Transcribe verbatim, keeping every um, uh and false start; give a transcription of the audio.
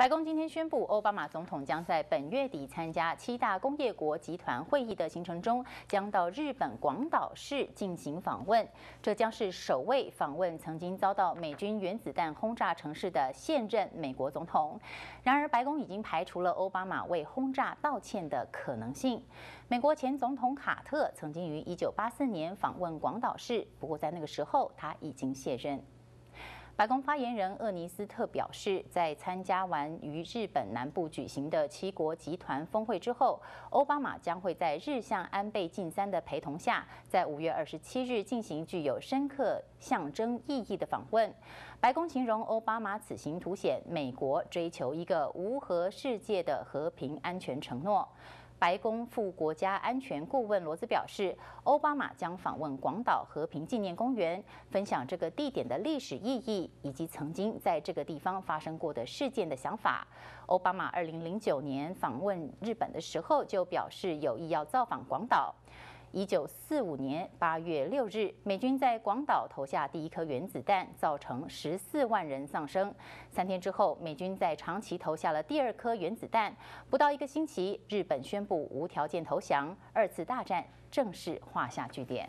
白宫今天宣布，奥巴马总统将在本月底参加七大工业国集团会议的行程中，将到日本广岛市进行访问。这将是首位访问曾经遭到美军原子弹轰炸城市的现任美国总统。然而，白宫已经排除了奥巴马为轰炸道歉的可能性。美国前总统卡特曾经于一九八四年访问广岛市，不过在那个时候他已经卸任。 白宫发言人厄尼斯特表示，在参加完于日本南部举行的七国集团峰会之后，奥巴马将会在日向安倍晋三的陪同下，在五月二十七日进行具有深刻象征意义的访问。白宫形容奥巴马此行凸显美国追求一个无核世界的和平安全承诺。 白宫副国家安全顾问罗兹表示，奥巴马将访问广岛和平纪念公园，分享这个地点的历史意义以及曾经在这个地方发生过的事件的想法。奥巴马二零零九年访问日本的时候就表示有意要造访广岛。 一九四五年八月六日，美军在广岛投下第一颗原子弹，造成十四万人丧生。三天之后，美军在长崎投下了第二颗原子弹。不到一个星期，日本宣布无条件投降，二次大战正式画下句点。